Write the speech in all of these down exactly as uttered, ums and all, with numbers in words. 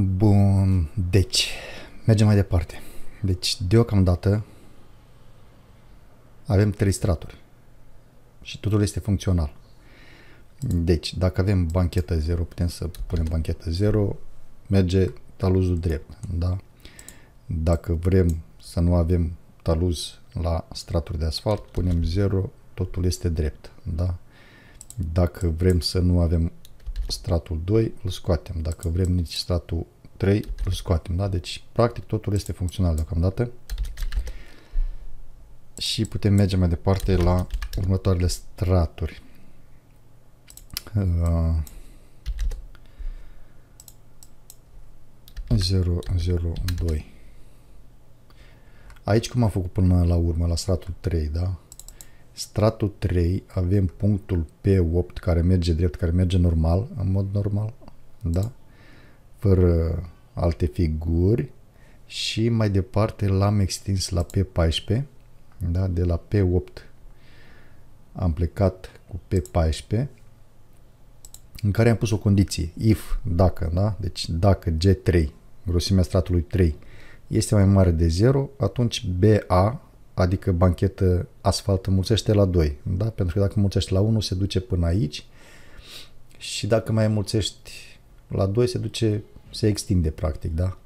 Bun, deci mergem mai departe. Deci deocamdată avem trei straturi și totul este funcțional. Deci dacă avem bancheta zero, putem să punem bancheta zero, merge taluzul drept, da? Dacă vrem să nu avem taluz la straturi de asfalt, punem zero, totul este drept, da? Dacă vrem să nu avem stratul doi, îl scoatem. Dacă vrem nici stratul trei, îl scoatem, da? Deci practic totul este funcțional deocamdată. Și putem merge mai departe la următoarele straturi. zero, zero, doi. Aici cum am făcut până la urmă, la stratul trei, da? Stratul trei avem punctul P opt care merge drept, care merge normal, în mod normal, da? Fără alte figuri. Și mai departe l-am extins la P paisprezece, da? De la P opt am plecat cu P paisprezece, în care am pus o condiție, if, dacă, da? Deci dacă G trei, grosimea stratului trei, este mai mare de zero, atunci B A, adică banchetă asfalt, înmulțește la doi, da? Pentru că dacă înmulțești la unu se duce până aici și dacă mai înmulțești la doi se duce, se extinde practic, da?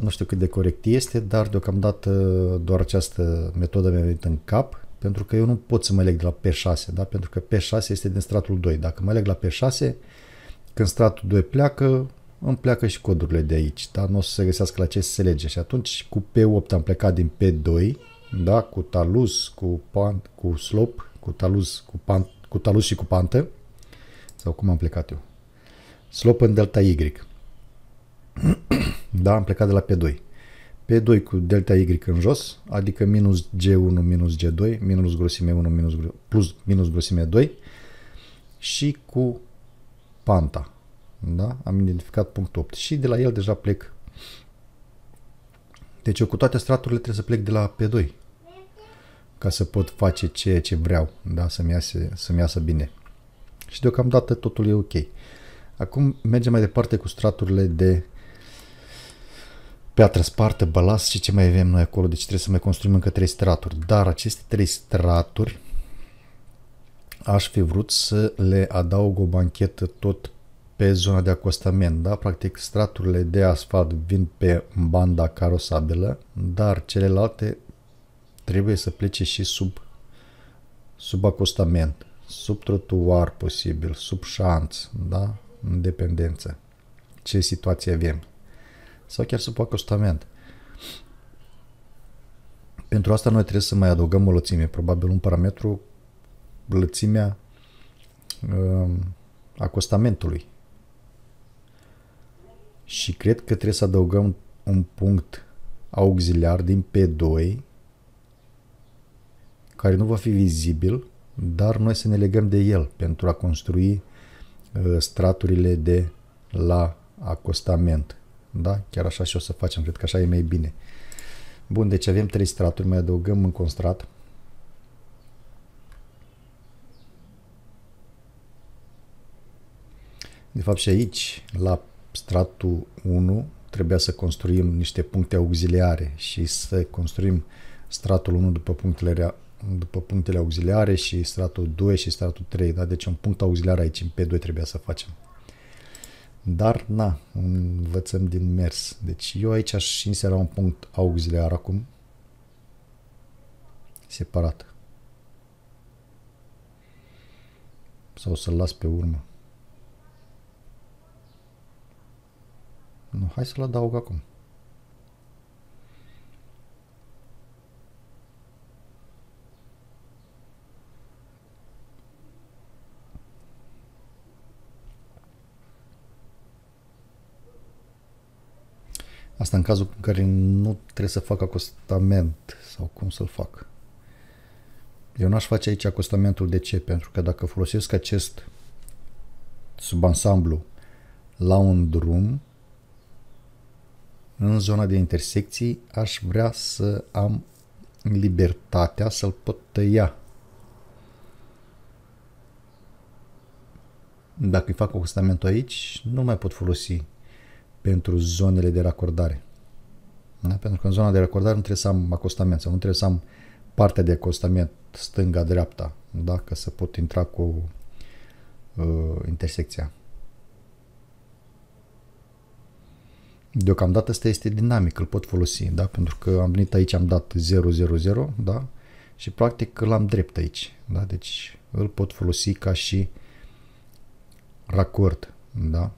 Nu știu cât de corect este, dar deocamdată doar această metodă mi-a venit în cap, pentru că eu nu pot să mă leg de la P șase, da? Pentru că P șase este din stratul doi. Dacă mă leg la P șase, când stratul doi pleacă, îmi pleacă și codurile de aici, da? Nu o să se găsească la ce se lege. Și atunci cu P opt am plecat din P doi, da? Cu taluz, cu, pan, cu slope, cu taluz, cu, pan, cu taluz și cu pantă, sau cum am plecat eu? Slope în delta Y. Da? Am plecat de la P doi. P doi cu delta Y în jos, adică minus G unu minus G doi, minus grosime unu minus, plus minus grosime doi și cu panta. Da? Am identificat punctul opt și de la el deja plec. Deci eu cu toate straturile trebuie să plec de la P doi ca să pot face ceea ce vreau, da? Să-mi iasă, să-mi iasă bine. Și deocamdată totul e ok. Acum mergem mai departe cu straturile de piatră spartă, balast și ce mai avem noi acolo. Deci trebuie să mai construim încă trei straturi. Dar aceste trei straturi aș fi vrut să le adaug o banchetă tot pe zona de acostament, da? Practic straturile de asfalt vin pe banda carosabilă, dar celelalte trebuie să plece și sub, sub acostament, sub trotuar posibil, sub șanț, da? În dependență ce situație avem. Sau chiar sub acostament. Pentru asta noi trebuie să mai adăugăm o lățime, probabil un parametru, lățimea um, acostamentului. Și cred că trebuie să adăugăm un punct auxiliar din P doi care nu va fi vizibil, dar noi să ne legăm de el pentru a construi uh, straturile de la acostament. Da? Chiar așa și o să facem, cred că așa e mai bine. Bun, deci avem trei straturi, mai adăugăm încă un strat. De fapt și aici, la stratul unu, trebuia să construim niște puncte auxiliare și să construim stratul unu după punctele, după punctele auxiliare și stratul doi și stratul trei, da? Deci un punct auxiliar aici în P doi trebuia să facem. Dar, na, învățăm din mers. Deci eu aici aș insera un punct auxiliar acum. Separat. Sau să-l las pe urmă. Nu, hai să-l adaug acum. Asta în cazul în care nu trebuie să fac acostament sau cum să-l fac. Eu n-aș face aici acostamentul, de ce? Pentru că dacă folosesc acest subansamblu la un drum, în zona de intersecții aș vrea să am libertatea să-l pot tăia. Dacă îi fac acostamentul aici, nu mai pot folosi pentru zonele de racordare. Da? Pentru că în zona de racordare nu trebuie să am acostament sau nu trebuie să am partea de acostament stânga-dreapta, da? Ca să pot intra cu uh, intersecția. Deocamdată asta este dinamic, îl pot folosi, da? Pentru că am venit aici, am dat zero, zero, zero, da? Și practic îl am drept aici, da? Deci îl pot folosi ca și racord, da?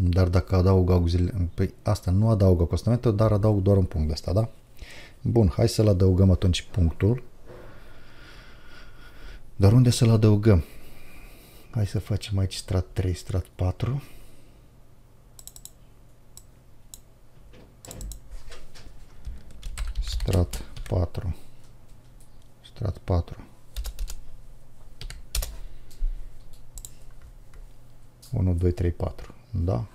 Dar dacă adaug auxiliar, păi asta nu adaugă acostamentul, dar adaug doar un punct de asta, da? Bun, hai să-l adăugăm atunci punctul. Dar unde să-l adăugăm? Hai să facem aici strat trei, strat patru. Strat patru. Strat patru. unu, doi, trei, patru. Da?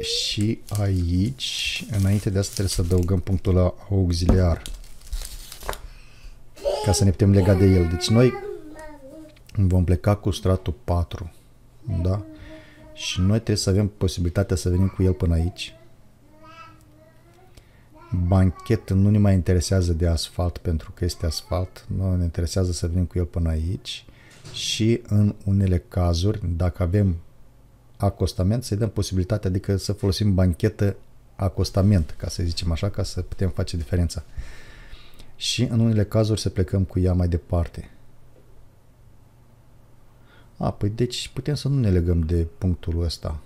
Și aici, înainte de asta, trebuie să adăugăm punctul la auxiliar, ca să ne putem lega de el. Deci noi vom pleca cu stratul patru, da? Și noi trebuie să avem posibilitatea să venim cu el până aici. Banchetă nu ne mai interesează de asfalt, pentru că este asfalt. Noi ne interesează să venim cu el până aici. Și în unele cazuri, dacă avem acostament, să-i dăm posibilitatea, adică să folosim banchetă acostament, ca să zicem așa, ca să putem face diferența. Și în unele cazuri să plecăm cu ea mai departe. A, păi deci putem să nu ne legăm de punctul ăsta.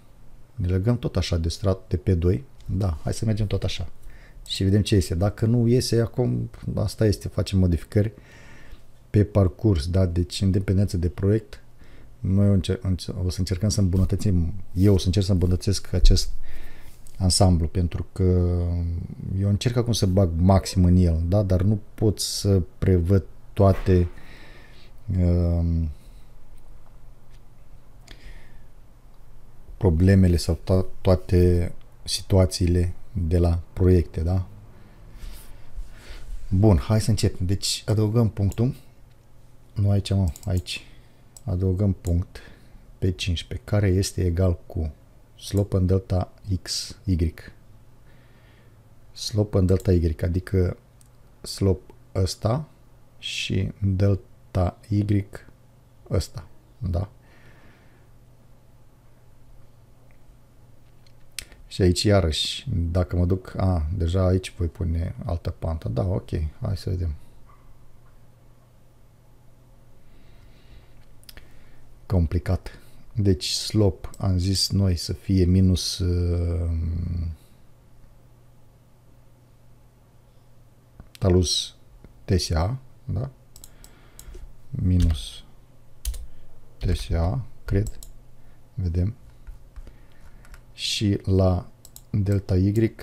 Ne legăm tot așa de strat, de P doi. Da, hai să mergem tot așa. Și vedem ce iese. Dacă nu iese acum, asta este, facem modificări pe parcurs, da? Deci în dependență de proiect, noi o să încercăm să îmbunătățim, eu o să încerc să îmbunătățesc acest ansamblu, pentru că eu încerc acum să bag maxim în el, da? Dar nu pot să prevăd toate uh, problemele sau to toate situațiile de la proiecte, da? Bun, hai să începem. Deci adăugăm punctul. Nu aici, mă, aici. Adăugăm punct pe cincisprezece, care este egal cu slope în delta x, y. Slope în delta y, adică slope ăsta și delta y ăsta, da? Și aici iarăși, dacă mă duc, a, deja aici voi pune altă pantă, da, ok, hai să vedem. Complicat. Deci slope, am zis noi să fie minus uh, talus T S A, da? Minus T S A, cred. Vedem. Și la delta Y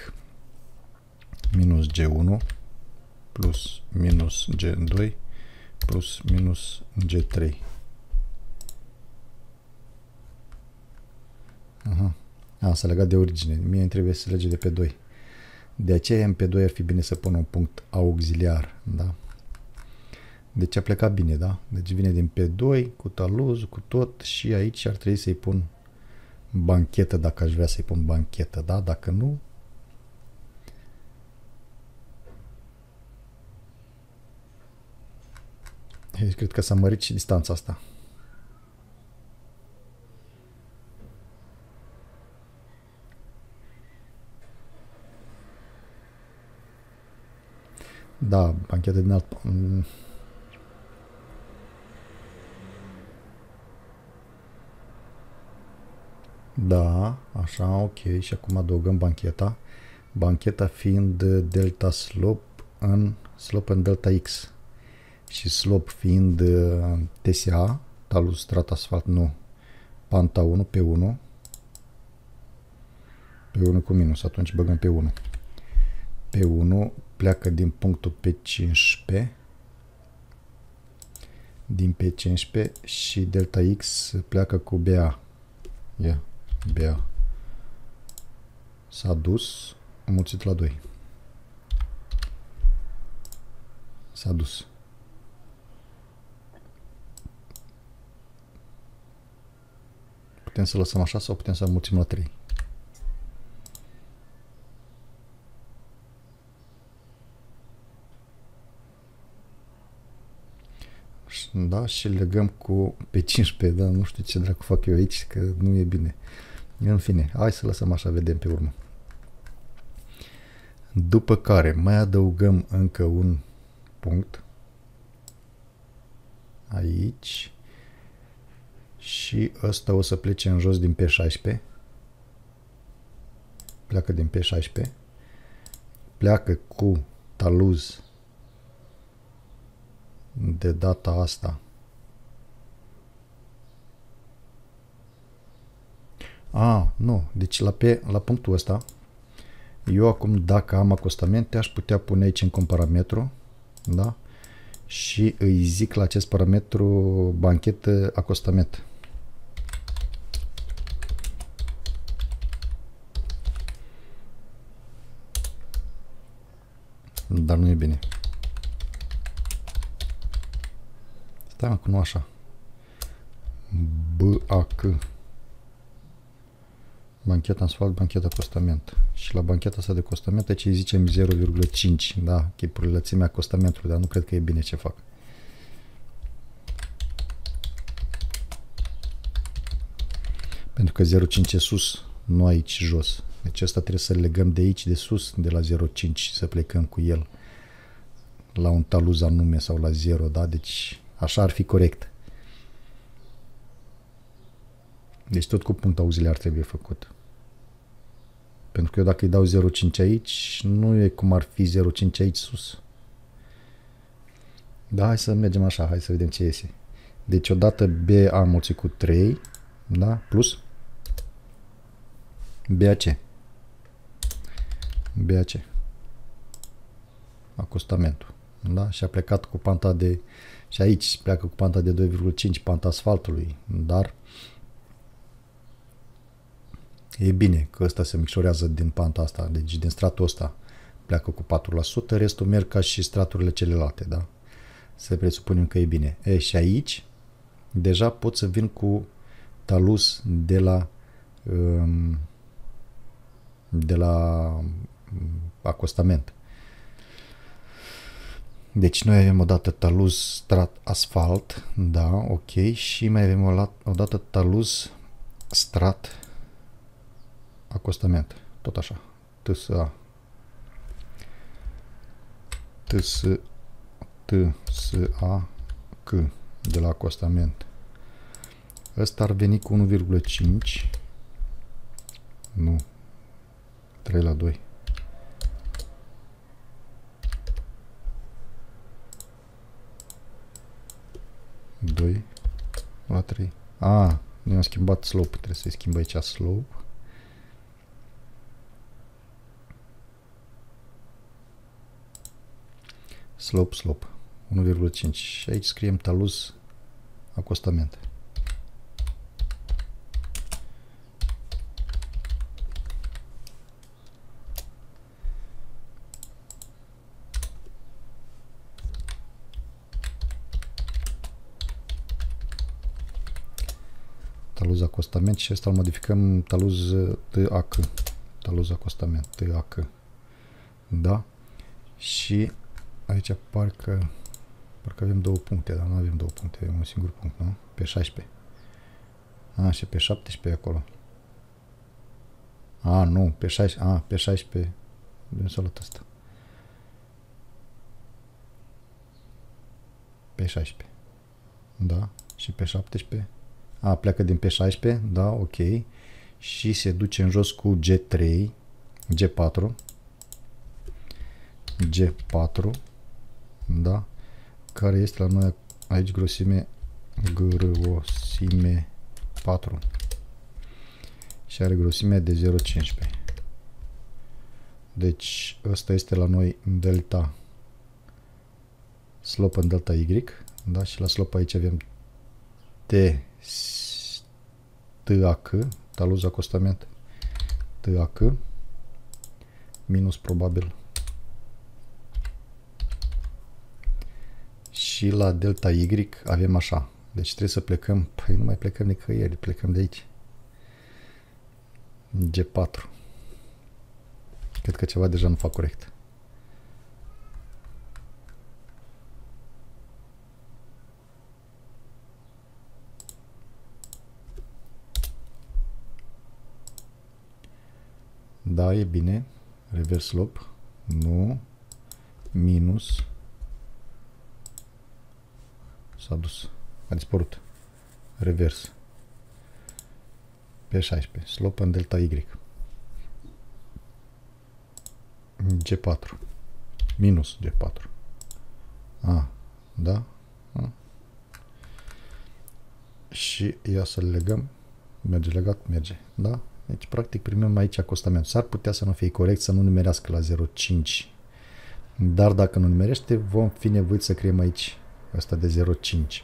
minus G unu plus minus G doi plus minus G trei. Aha. A, s-a legat de origine. Mie îmi trebuie să lege de P doi. De aceea în P doi ar fi bine să pun un punct auxiliar, da? Deci a plecat bine, da? Deci vine din P doi cu taluz, cu tot, și aici ar trebui să-i pun banchetă, dacă aș vrea să-i pun banchetă, da? Dacă nu... Deci cred că s-a mărit și distanța asta. Da, bancheta din alt... Da, așa, ok. Și acum adăugăm bancheta. Bancheta fiind delta slope în, slope în delta X. Și slope fiind T S A, talus strat asfalt, nu. Panta unu pe unu. Pe unu cu minus, atunci băgăm pe unu. Pe unu... pleacă din punctul P cincisprezece, din P cincisprezece, și delta X pleacă cu B A. Yeah, B A. S-a dus înmulțit la doi. S-a dus. Putem să lăsăm așa sau putem să mulțim la trei. Da, și legăm cu pe cincisprezece, dar nu știu ce dracu fac eu aici, că nu e bine. În fine, hai să lăsăm așa, vedem pe urmă. După care mai adăugăm încă un punct aici și ăsta o să plece în jos din P șaisprezece, pleacă din P șaisprezece, pleacă cu taluz de data asta. A, nu, deci la, pe, la punctul ăsta eu acum, dacă am acostamente, aș putea pune aici încă un parametru, da? Și îi zic la acest parametru banchetă acostament. Dar nu e bine. Stai mă, că nu așa. B A C. Bancheta asfalt, bancheta acostament. Și la bancheta asta de acostament aici îi zicem zero virgulă cinci, da, chipul lățimea acostamentului, dar nu cred că e bine ce fac. Pentru că zero virgulă cinci e sus, nu aici jos. Deci asta trebuie să legăm de aici de sus, de la zero virgulă cinci, să plecăm cu el la un taluz anume sau la zero, da, deci așa ar fi corect. Deci tot cu punct auxiliar trebuie făcut. Pentru că eu dacă îi dau zero virgulă cinci aici, nu e cum ar fi zero virgulă cinci aici sus. Da, hai să mergem așa, hai să vedem ce iese. Deci odată B a mulțit cu trei, da, plus B A C. B A C. Acostamentul. Da, și a plecat cu panta de... Și aici pleacă cu panta de doi virgulă cinci, panta asfaltului, dar e bine că ăsta se micșorează din panta asta, deci din stratul ăsta pleacă cu patru la sută, restul merg ca și straturile celelalte, da? Să presupunem că e bine. E, și aici deja pot să vin cu talus de la de la acostament. Deci noi avem odată taluz strat asfalt, da, ok, și mai avem odată taluz strat acostament, tot așa, T S A, T S A C de la acostament. Ăsta ar veni cu unu virgulă cinci, nu, trei la doi. doi la trei. A, nu am schimbat slope, trebuie să-i schimb aici slope. Slope, slope, unu virgulă cinci. Și aici scriem taluz acostament. Taluz acostament și ăsta îl modificăm taluz T A C. Taluz acostament, T A C. Da? Și aici parcă, parcă avem două puncte, dar nu avem două puncte, avem un singur punct, nu? Pe șaisprezece. A, și pe șaptesprezece acolo. A, nu, pe șaisprezece, a, pe șaisprezece, bine s-a luat asta. Pe șaisprezece, da, și pe șaptesprezece, a, pleacă din pe șaisprezece, da, ok, și se duce în jos cu G trei, G patru, G patru, da, care este la noi aici grosime grosime patru și are grosimea de zero virgulă cincisprezece. Deci ăsta este la noi în delta slope, în delta Y, da, și la slope aici avem T A C, taluz acostament T A C minus probabil și la delta Y avem așa. Deci trebuie să plecăm, păi nu mai plecăm nicăieri, plecăm de aici. G patru. Cred că ceva deja nu fac corect. Da, e bine. Reverse slope. Nu. Minus. S-a dus. A dispărut. Revers. P șaisprezece. Slope în delta Y. G patru. Minus G patru. A. Da. A. Și ia să le legăm. Merge legat? Merge. Da? Deci, practic, primim aici acostament. S-ar putea să nu fie corect, să nu numerească la zero virgulă cinci. Dar dacă nu numerește, vom fi nevoiți să creăm aici asta de zero virgulă cinci.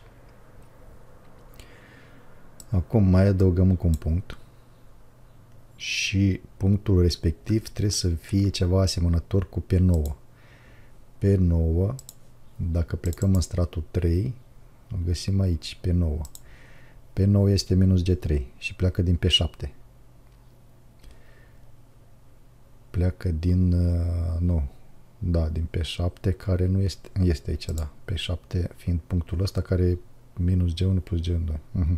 Acum mai adăugăm încă un punct. Și punctul respectiv trebuie să fie ceva asemănător cu P nouă. P nouă, dacă plecăm în stratul trei, îl găsim aici, P nouă. P nouă este minus G trei și pleacă din P șapte. Pleacă din, nu, da, din P șapte, care nu este, este aici, da, P șapte fiind punctul ăsta care e minus G unu plus G doi. Uh-huh.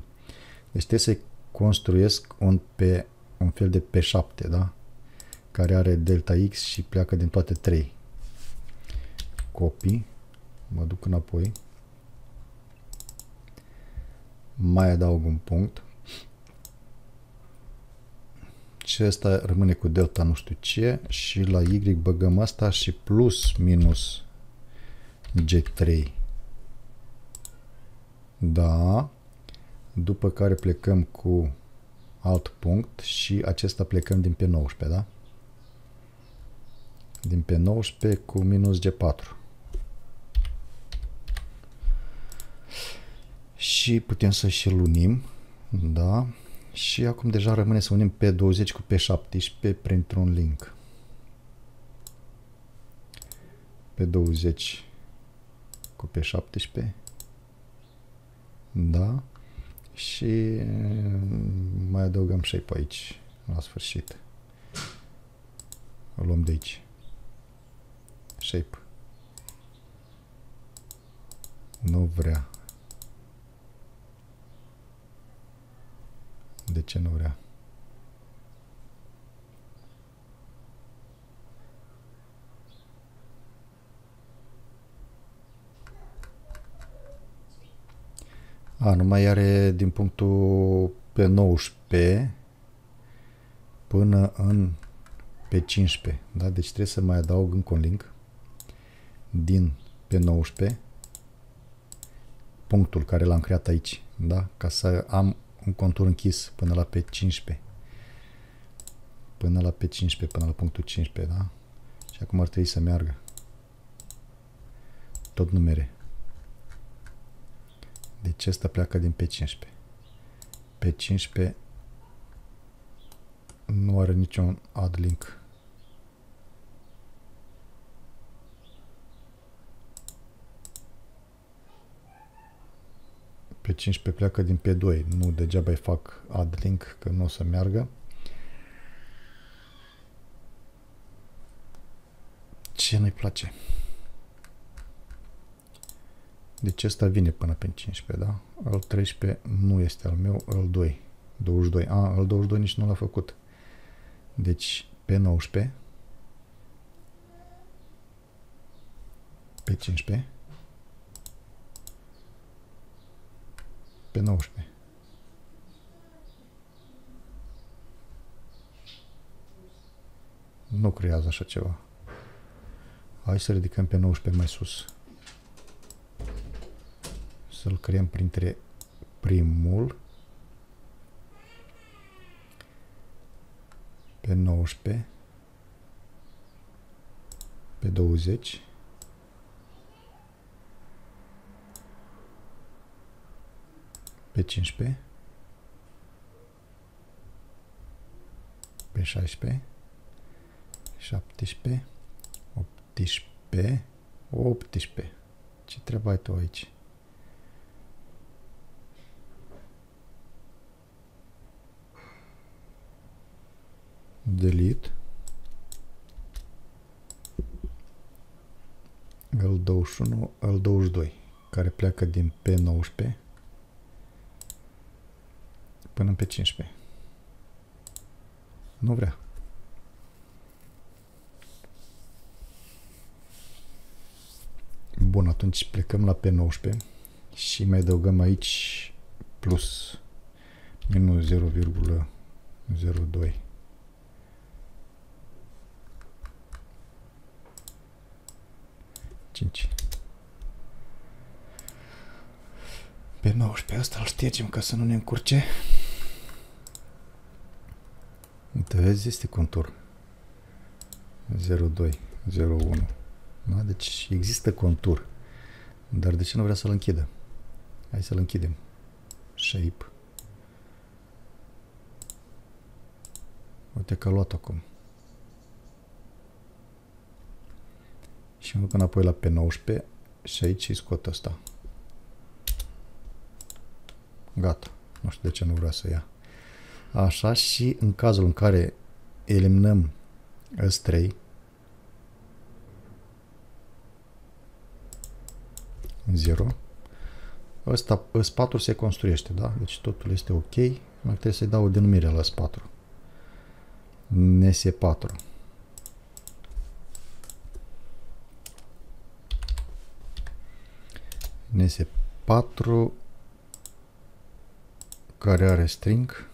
Deci trebuie să construiesc un, P, un fel de P șapte, da, care are delta X și pleacă din toate trei. Copy, mă duc înapoi, mai adaug un punct. Și asta rămâne cu delta nu știu ce și la Y băgăm asta și plus minus G trei. Da. După care plecăm cu alt punct și acesta plecăm din P nouăsprezece, da? Din P nouăsprezece cu minus G patru. Și putem să și lunim, da? Și acum deja rămâne să unim P douăzeci cu P șaptesprezece printr-un link. P douăzeci cu P șaptesprezece. Da. Și mai adăugăm shape aici, la sfârșit. O luăm de aici. Shape. Nu vrea. De ce nu vrea? A, nu mai are din punctul P nouăsprezece până în P cincisprezece, da? Deci trebuie să mai adaug încă un link din P nouăsprezece, punctul care l-am creat aici, da? Ca să am un contur închis până la P cincisprezece. Până la P cincisprezece, până la punctul cincisprezece, da? Și acum ar trebui să meargă. Tot numere. Deci ăsta pleacă din P cincisprezece. P cincisprezece nu are niciun add link. P cincisprezece pleacă din P doi, nu degeaba îi fac add link că nu o să meargă. Ce nu-i place? Deci ăsta vine până pe cincisprezece, da? Al treisprezece nu este al meu, al doi. douăzeci și doi. A, al douăzeci și doi nici nu l-a făcut. Deci P nouăsprezece, P cincisprezece, P nouăsprezece. Nu creează așa ceva. Hai să ridicăm P nouăsprezece mai sus. Să-l creăm printre primul. P nouăsprezece. P douăzeci. P cincisprezece, P șaisprezece, șaptesprezece, optsprezece, optsprezece. Ce treabă ai tu aici? delete, L douăzeci și unu, L douăzeci și doi, care pleacă din P nouăsprezece până în P cincisprezece. Nu vrea. Bun, atunci plecăm la P nouăsprezece și mai adăugăm aici plus minus zero virgulă zero doi. cinci. P nouăsprezece, asta îl ștergem ca să nu ne încurce. Uite, vezi, este contur. zero doi, zero unu. Da? Deci există contur. Dar de ce nu vrea să-l închidă? Hai să-l închidem. Shape. Uite că a luat acum. Și mă duc înapoi la P nouăsprezece și aici îi scot asta. Gata. Nu știu de ce nu vrea să ia. Așa, și în cazul în care eliminăm S trei, zero, ăsta, S patru se construiește, da? Deci totul este ok. Mai trebuie să-i dau o denumire la S patru. N S patru. N S patru, care are string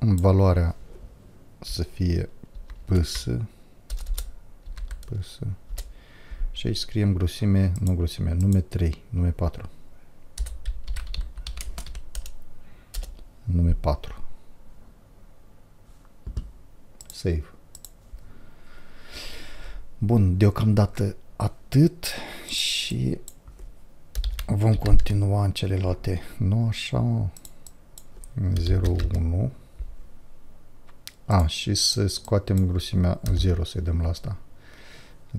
valoarea să fie ps, ps și aici scriem grosime, nu grosime, nume trei, nume patru, nume patru, save. Bun, deocamdată atât și vom continua în celelalte, nu așa, zero unu. A, și să scoatem grosimea zero, să-i dăm la asta.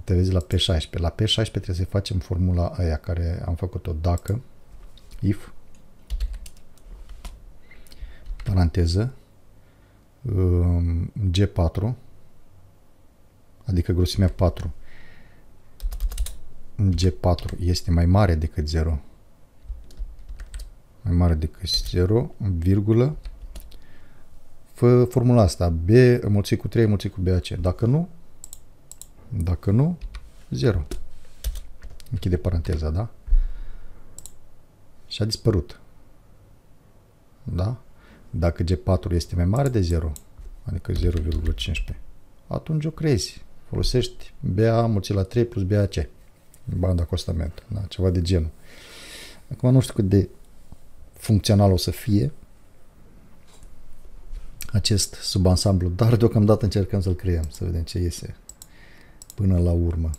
Te vezi la P șaisprezece. La P șaisprezece trebuie să facem formula aia care am făcut-o, dacă, if, paranteză, G patru, adică grosimea patru, G patru este mai mare decât zero, mai mare decât zero, virgulă, fă formula asta, B înmulțit cu trei înmulțit cu B A C. Dacă nu, dacă nu, zero. Închide paranteza, da? Și a dispărut. Da? Dacă G patru este mai mare de zero, adică zero virgulă cincisprezece, atunci o crezi. Folosești B A înmulțit la trei plus B A C. Banda costament, da? Ceva de genul. Acum nu știu cât de funcțional o să fie acest subansamblu, dar deocamdată încercăm să-l creăm, să vedem ce iese până la urmă.